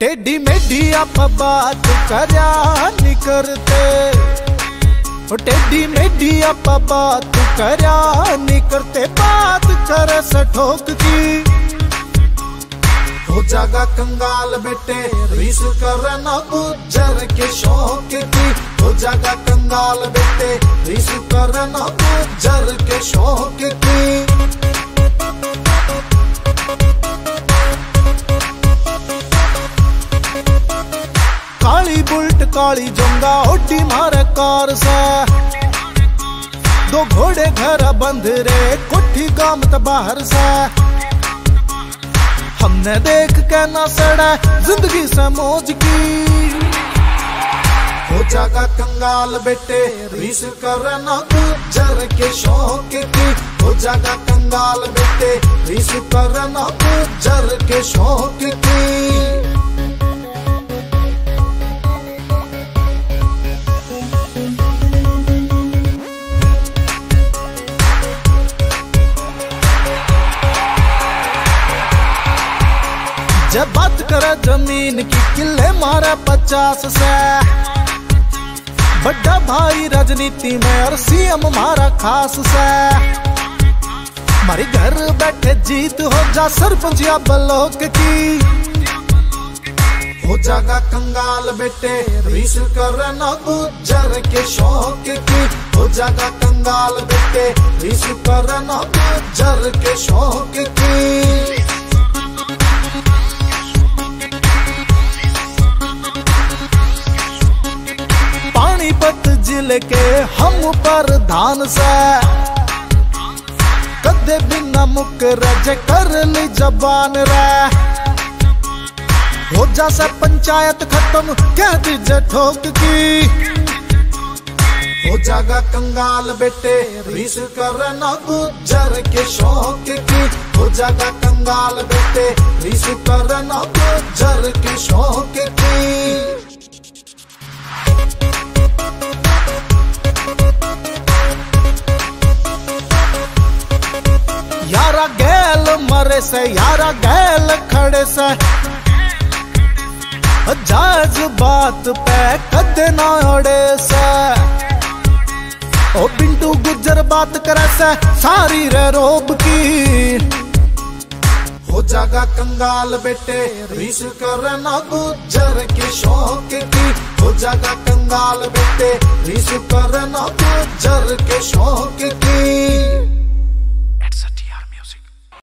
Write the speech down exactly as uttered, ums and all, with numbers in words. टेढ़ी मेढ़ी आप बात करया नहीं करते, टेढ़ी मेढ़ी आप बात करया नहीं करते। बात कर सठोक की हो जागा कंगाल बेटे, रीस करना गुज्जर के शौक की। हो जागा कंगाल बेटे, रीस करना गुज्जर के शौक की। काली बुल्ट काली जंगा ओटी मारे कार सा, दो घोड़े घर बंध रे कोठी गांव त बाहर सा। हमने देख के ना सड़ा जिंदगी से मौज की। हो जागा कंगाल बेटे, रीस करना गुज्जर के शौक की। हो जागा कंगाल बेटे, रीस करना गुज्जर के शौक की। जब बात करे जमीन की किले मारा पचास से, बड़ा भाई राजनीति में और सीएम मारा खास से। मारी घर बैठे जीत हो जा सरपंच या ब्लॉक की। हो जागा कंगाल बेटे, रीस करना गुज्जर के शौक की। हो जागा कंगाल बेटे, रीस करना गुज्जर के शौक की। पानीपत जिले के हम प्रधान से कदे बिना मुकरज कर ली जबान रे। हो जा से पंचायत खत्म कह दीजे ठोक की। हो जागा कंगाल बेटे, रीस करना गुज्जर के शौक की। हो जागा कंगाल बेटे, रीस करना गुज्जर के शौक की। यारा गैल मरे से, यारा गैल खड़े से, जाज बात पे कदे ना अड़े से। ओ बिंटू गुज्जर बात करे से सारी रे रोब की। हो जागा कंगाल बेटे, रीस करना गुज्जर के शौक की। हो जागा कंगाल बेटे, रीस करना गुज्जर के शौक की।